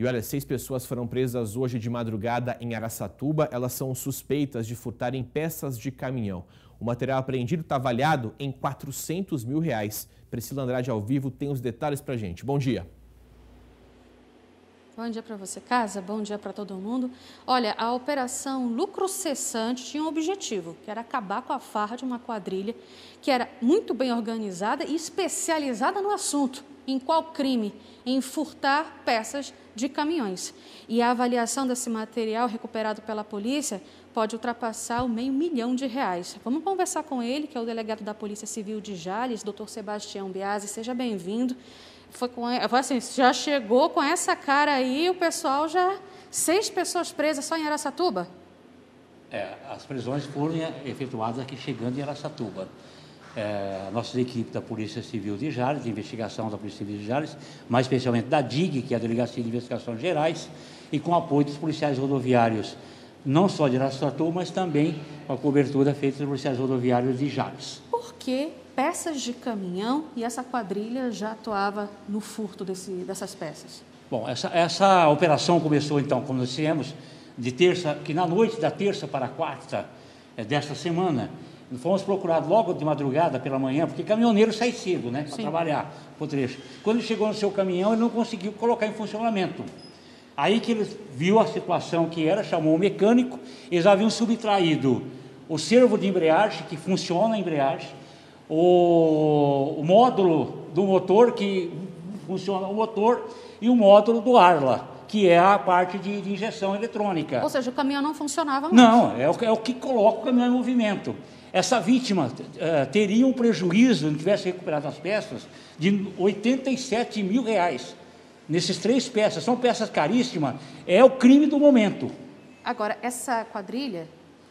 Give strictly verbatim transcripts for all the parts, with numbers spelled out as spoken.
E olha, seis pessoas foram presas hoje de madrugada em Araçatuba. Elas são suspeitas de furtarem peças de caminhão. O material apreendido está avaliado em quatrocentos mil reais. Priscila Andrade, ao vivo, tem os detalhes para a gente. Bom dia. Bom dia para você, Casa. Bom dia para todo mundo. Olha, a Operação Lucro Cessante tinha um objetivo, que era acabar com a farra de uma quadrilha que era muito bem organizada e especializada no assunto. Em qual crime? Em furtar peças de caminhões. E a avaliação desse material recuperado pela polícia pode ultrapassar o meio milhão de reais. Vamos conversar com ele, que é o delegado da Polícia Civil de Jales, doutor Sebastião Biasi. Seja bem-vindo. Foi com, assim, já chegou com essa cara aí, o pessoal já... Seis pessoas presas só em Araçatuba? É, as prisões foram efetuadas aqui chegando em Araçatuba. É, a nossa equipe da Polícia Civil de Jales, de investigação da Polícia Civil de Jales, mais especialmente da D I G, que é a Delegacia de Investigações Gerais, e com o apoio dos policiais rodoviários, não só de Araçatuba, mas também com a cobertura feita dos policiais rodoviários de Jales. Por que peças de caminhão e essa quadrilha já atuava no furto desse, dessas peças? Bom, essa, essa operação começou, então, como nós dissemos, de terça, que na noite da terça para a quarta é, desta semana, fomos procurados logo de madrugada, pela manhã, porque caminhoneiro sai cedo, né, para trabalhar por trecho. Quando ele chegou no seu caminhão, ele não conseguiu colocar em funcionamento. Aí que ele viu a situação que era, chamou o mecânico, eles haviam subtraído o servo de embreagem, que funciona a embreagem, o, o módulo do motor, que funciona o motor, e o módulo do Arla, que é a parte de, de injeção eletrônica. Ou seja, o caminhão não funcionava mais. Não, é o, é o que coloca o caminhão em movimento. Essa vítima uh, teria um prejuízo, não tivesse recuperado as peças, de oitenta e sete mil reais. Nessas três peças, são peças caríssimas, é o crime do momento. Agora, essa quadrilha,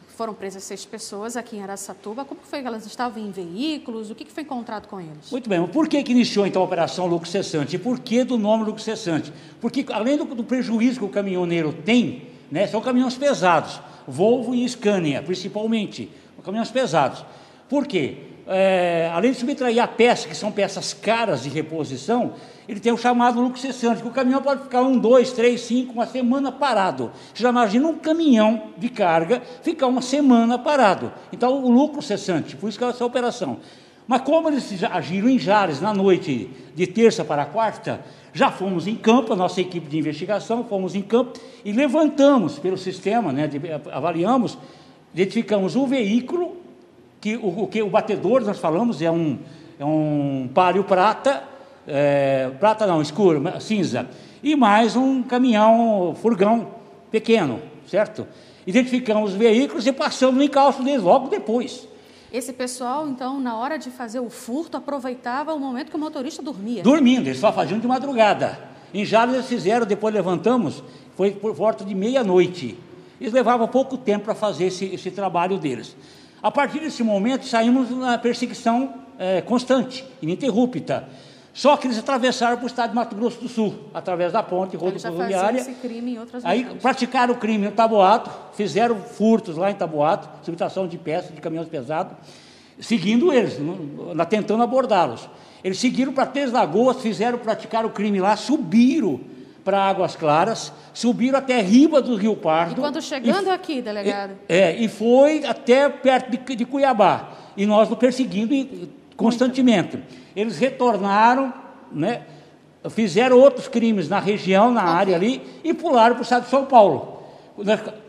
foram presas seis pessoas aqui em Araçatuba, como foi que elas estavam em veículos, o que foi encontrado com eles? Muito bem, por que que iniciou então a Operação Lucro Cessante? E por que do nome Lucro Cessante? Porque além do, do prejuízo que o caminhoneiro tem, né, são caminhões pesados, Volvo e Scania, principalmente, caminhões pesados. Por quê? É, além de subtrair a peça, que são peças caras de reposição, ele tem o chamado lucro cessante, que o caminhão pode ficar um, dois, três, cinco, uma semana parado. Você já imagina um caminhão de carga ficar uma semana parado. Então, o lucro cessante, por isso que é essa operação. Mas como eles agiram em Jales na noite de terça para quarta, já fomos em campo, a nossa equipe de investigação, fomos em campo e levantamos pelo sistema, né, de, avaliamos, identificamos o veículo, que o, que o batedor, nós falamos, é um, é um pálio prata, é, prata não, escuro, cinza, e mais um caminhão, furgão pequeno, certo? Identificamos os veículos e passamos no encalço deles logo depois. Esse pessoal, então, na hora de fazer o furto, aproveitava o momento que o motorista dormia? Dormindo, eles só faziam de madrugada. Em Jales eles fizeram, depois levantamos, foi por volta de meia-noite. Eles levavam pouco tempo para fazer esse, esse trabalho deles. A partir desse momento, saímos na perseguição é, constante, ininterrupta. Só que eles atravessaram para o estado de Mato Grosso do Sul, através da ponte rodoviária. Aí regiões. Praticaram o crime no Taboato, fizeram furtos lá em Taboato, subtração de peças, de caminhões pesados, seguindo eles, na, tentando abordá-los. Eles seguiram para Três Lagoas, fizeram praticar o crime lá, subiram para Águas Claras, subiram até riba do Rio Pardo. E quando chegando e, aqui, delegado? É, e foi até perto de, de Cuiabá, e nós o perseguindo constantemente. Eles retornaram, né, fizeram outros crimes na região, na okay. área ali, e pularam para o estado de São Paulo,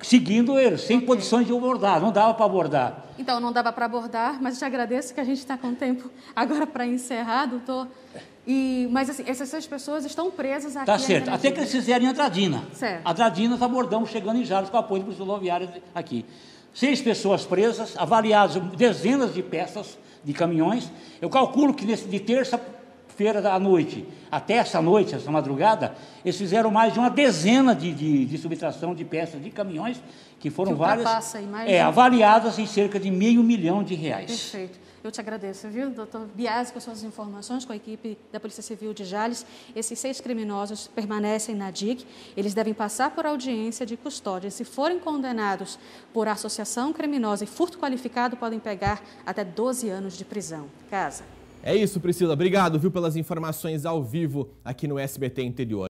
seguindo eles, sem okay. condições de abordar, não dava para abordar. Então, não dava para abordar, mas te agradeço que a gente está com tempo agora para encerrar, doutor... E, mas assim, essas seis pessoas estão presas aqui. Tá certo, até que eles fizeram em Andradina. Certo. Andradina nós abordamos chegando em Jales com apoio dos rodoviários aqui. Seis pessoas presas, avaliadas dezenas de peças de caminhões. Eu calculo que nesse, de terça-feira à noite até essa noite, essa madrugada, eles fizeram mais de uma dezena de, de, de subtração de peças de caminhões, que foram que várias, é, avaliadas em cerca de meio milhão de reais. Perfeito. Eu te agradeço, viu, doutor Biasi, com suas informações, com a equipe da Polícia Civil de Jales. Esses seis criminosos permanecem na D I G. Eles devem passar por audiência de custódia. Se forem condenados por associação criminosa e furto qualificado, podem pegar até doze anos de prisão. Casa. É isso, Priscila. Obrigado, viu, pelas informações ao vivo aqui no S B T Interior.